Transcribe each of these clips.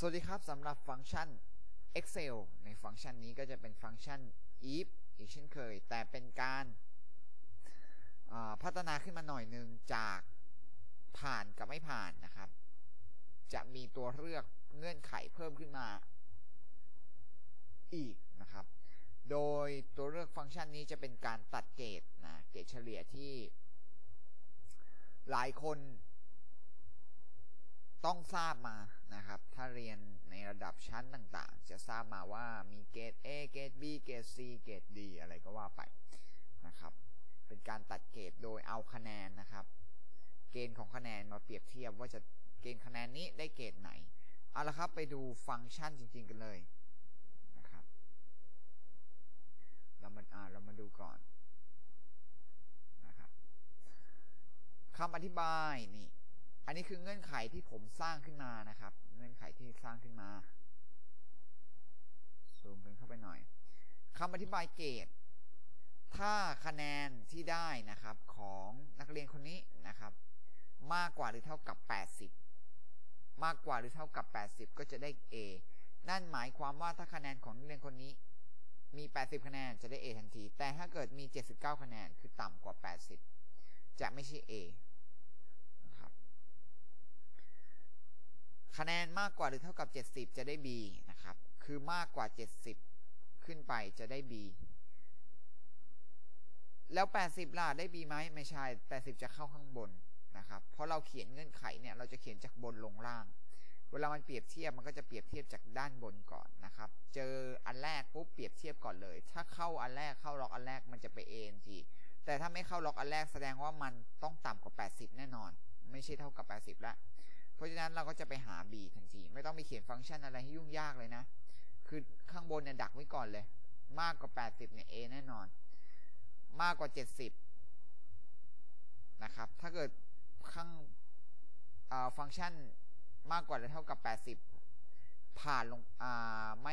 สวัสดีครับสำหรับฟังก์ชัน Excel ในฟังก์ชันนี้ก็จะเป็นฟังก์ชัน if อีกเช่นเคยแต่เป็นการพัฒนาขึ้นมาหน่อยนึงจากผ่านกับไม่ผ่านนะครับจะมีตัวเลือกเงื่อนไขเพิ่มขึ้นมาอีกนะครับโดยตัวเลือกฟังก์ชันนี้จะเป็นการตัดเกรดนะเกรดเฉลี่ยที่หลายคนต้องทราบมานะครับถ้าเรียนในระดับชั้นต่างๆจะทราบมาว่ามีเกรด A เกรด B เกรด C เกรด D อะไรก็ว่าไปนะครับเป็นการตัดเกรดโดยเอาคะแนนนะครับเกณฑ์ของคะแนนมาเปรียบเทียบว่าจะเกณฑ์คะแนนนี้ได้เกรดไหนเอาละครับไปดูฟังก์ชันจริงๆกันเลยนะครับเรามาดูก่อนนะครับคำอธิบายนี่อันนี้คือเงื่อนไขที่ผมสร้างขึ้นมานะครับเงื่อนไขที่สร้างขึ้นมาซูมเข้าไปหน่อยคำอธิบายเกรดถ้าคะแนนที่ได้นะครับของนักเรียนคนนี้นะครับมากกว่าหรือเท่ากับ80มากกว่าหรือเท่ากับ80ก็จะได้ A นั่นหมายความว่าถ้าคะแนนของนักเรียนคนนี้มี80คะแนนจะได้ A ทันทีแต่ถ้าเกิดมี79คะแนนคือต่ำกว่า80จะไม่ใช่ Aคะแนนมากกว่าหรือเท่ากับ70จะได้ B นะครับคือมากกว่า70ขึ้นไปจะได้ B แล้ว80ล่ะได้ B ไหมไม่ใช่80จะเข้าข้างบนนะครับเพราะเราเขียนเงื่อนไขเนี่ยเราจะเขียนจากบนลงล่างเวลามันเปรียบเทียบมันก็จะเปรียบเทียบจากด้านบนก่อนนะครับเจออันแรกปุ๊บเปรียบเทียบก่อนเลยถ้าเข้าอันแรกเข้าล็อกอันแรกมันจะไป A ทันทีแต่ถ้าไม่เข้าล็อกอันแรกแสดงว่ามันต้องต่ำกว่า80แน่นอนไม่ใช่เท่ากับ80ละเพราะฉะนั้นเราก็จะไปหา B ทันทีไม่ต้องไปเขียนฟังก์ชันอะไรให้ยุ่งยากเลยนะคือข้างบนเนี่ยดักไว้ก่อนเลยมากกว่า80เนี่ย A แน่นอนมากกว่า70นะครับถ้าเกิดข้างฟังก์ชันมากกว่าหรือเท่ากับ80ผ่านลงไ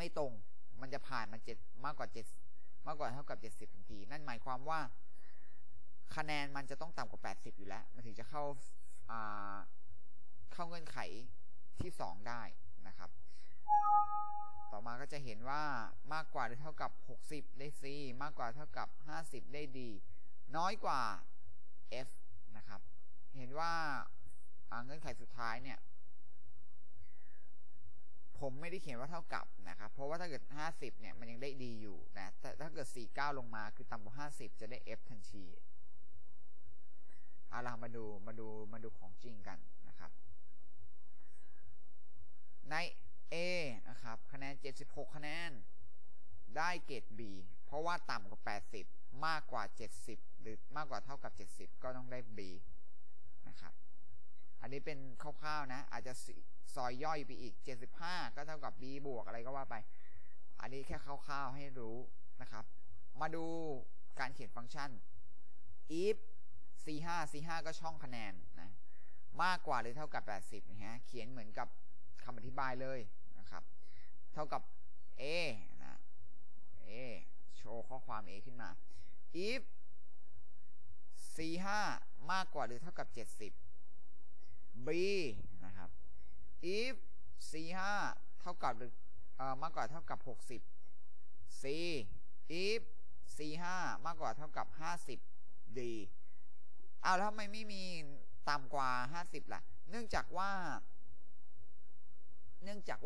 ม่ตรงมันจะผ่านมา7มากกว่า7มากกว่าเท่ากับ70ทันทีนั่นหมายความว่าคะแนนมันจะต้องต่ำกว่า80อยู่แล้วมันถึงจะเข้าเงื่อนไขที่2ได้นะครับต่อมาก็จะเห็นว่ามากกว่าหรือเท่ากับ60ได้ C มากกว่าเท่ากับ50ได้ D น้อยกว่า F นะครับเห็นว่าเงื่อนไขสุดท้ายเนี่ยผมไม่ได้เขียนว่าเท่ากับนะครับเพราะว่าถ้าเกิด50เนี่ยมันยังได้ D อยู่นะแต่ถ้าเกิด49ลงมาคือต่ำกว่า50จะได้ F ทันทีเอาล่ะมาดูของจริงกันนะครับใน A นะครับคะแนน76คะแนนได้เกรด B เพราะว่าต่ำกว่า80มากกว่า70หรือมากกว่าเท่ากับ70ก็ต้องได้ B นะครับอันนี้เป็นคร่าวๆนะอาจจะซอยย่อยไปอีก75ก็เท่ากับ B บวกอะไรก็ว่าไปอันนี้แค่คร่าวๆให้รู้นะครับมาดูการเขียนฟังก์ชัน if C5 ก็ช่องคะแนนนะมากกว่าหรือเท่ากับ80นะฮะเขียนเหมือนกับคำอธิบายเลยนะครับเท่ากับ A นะ A โชว์ข้อความ A ขึ้นมา if C5 มากกว่าหรือเท่ากับ70 B นะครับ if C5 เท่ากับหรือมากกว่าเท่ากับ60 C if C5 มากกว่าเท่ากับ50 Dเอาแล้วทำไมไม่มีต่ำกว่า50ล่ะเนื่องจาก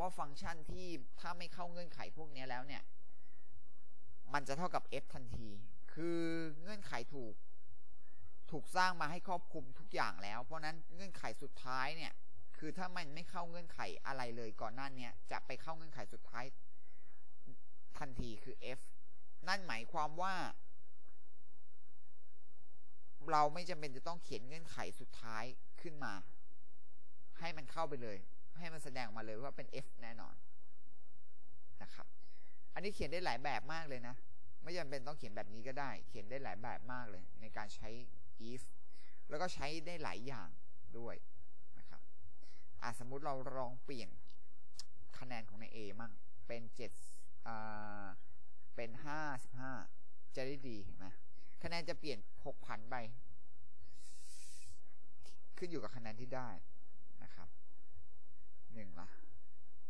ว่าฟังก์ชันที่ถ้าไม่เข้าเงื่อนไขพวกนี้แล้วเนี่ยมันจะเท่ากับ f ทันทีคือเงื่อนไขถูกสร้างมาให้ครอบคลุมทุกอย่างแล้วเพราะนั้นเงื่อนไขสุดท้ายเนี่ยคือถ้ามันไม่เข้าเงื่อนไขอะไรเลยก่อนหน้านี้จะไปเข้าเงื่อนไขสุดท้ายทันทีคือ f นั่นหมายความว่าเราไม่จำเป็นจะต้องเขียนเงื่อนไขสุดท้ายขึ้นมาให้มันเข้าไปเลยให้มันแสดงมาเลยว่าเป็น F แน่นอนนะครับอันนี้เขียนได้หลายแบบมากเลยนะไม่จำเป็นต้องเขียนแบบนี้ก็ได้เขียนได้หลายแบบมากเลยในการใช้ if แล้วก็ใช้ได้หลายอย่างด้วยนะครับสมมุติเราลองเปลี่ยนคะแนนของใน A มั่งเป็น55จะได้ดีเห็นไหมคะแนนจะเปลี่ยน 6,000 ไปขึ้นอยู่กับคะแนนที่ได้นะครับ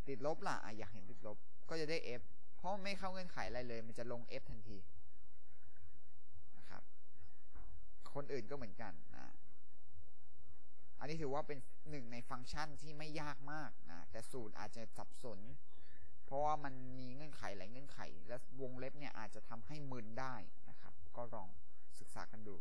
ติดลบล่ะอยากเห็นติดลบก็จะได้ F เพราะไม่เข้าเงื่อนไขอะไรเลยมันจะลง F ทันทีนะครับคนอื่นก็เหมือนกันอันนี้ถือว่าเป็นหนึ่งในฟังก์ชันที่ไม่ยากมากแต่สูตรอาจจะสับสนเพราะว่ามันมีเงื่อนไขหลายเงื่อนไขและวงเล็บเนี่ยอาจจะทำให้มึนได้นะครับก็ลองศึกษากันดู